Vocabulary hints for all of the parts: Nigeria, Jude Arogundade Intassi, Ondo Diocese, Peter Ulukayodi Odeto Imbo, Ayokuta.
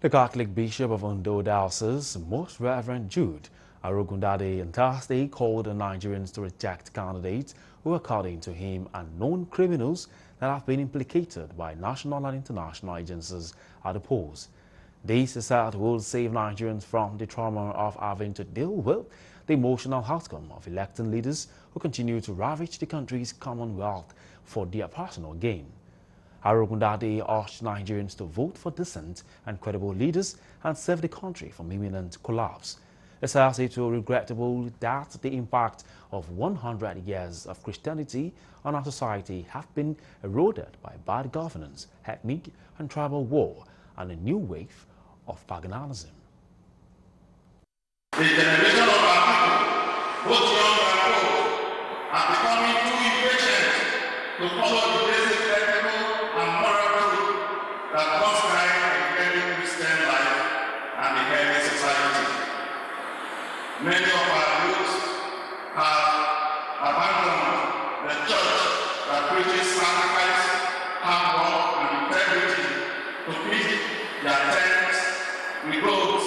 The Catholic Bishop of Ondo Diocese, Most Reverend Jude Arogundade Intassi, called on Nigerians to reject candidates who, according to him, are known criminals that have been implicated by national and international agencies at the polls. This, he said, will save Nigerians from the trauma of having to deal with the emotional outcome of electing leaders who continue to ravage the country's commonwealth for their personal gain. Arogundade urged Nigerians to vote for decent and credible leaders and save the country from imminent collapse. He says it will be regrettable that the impact of 100 years of Christianity on our society have been eroded by bad governance, ethnic and tribal war, and a new wave of paganism. The generation of our people, both young and old, are becoming too impatient to follow the basic ethical and moral truth that comes behind the healthy Christian life and the healthy society. Many of our youth have abandoned the church that preaches sacrifice, hard work, and integrity to feed their tents with goals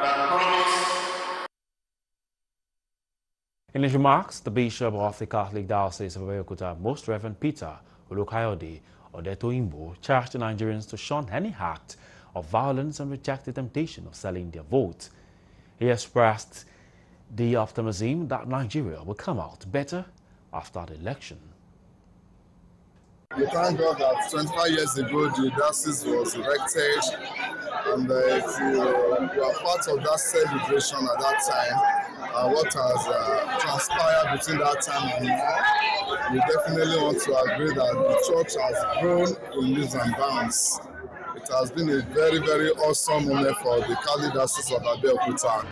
that promise. In his remarks, the Bishop of the Catholic Diocese of Ayokuta, Most Reverend Peter Ulukayodi Odeto Imbo, charged the Nigerians to shun any act of violence and reject the temptation of selling their vote. He expressed the optimism that Nigeria will come out better after the election. We thank God that 25 years ago the diocese was erected, and if you are part of that celebration at that time, what has transpired between that time and now, we definitely want to agree that the church has grown in leaps and bounds. It has been a very, very awesome moment for the Catholic Diocese of Abeokuta.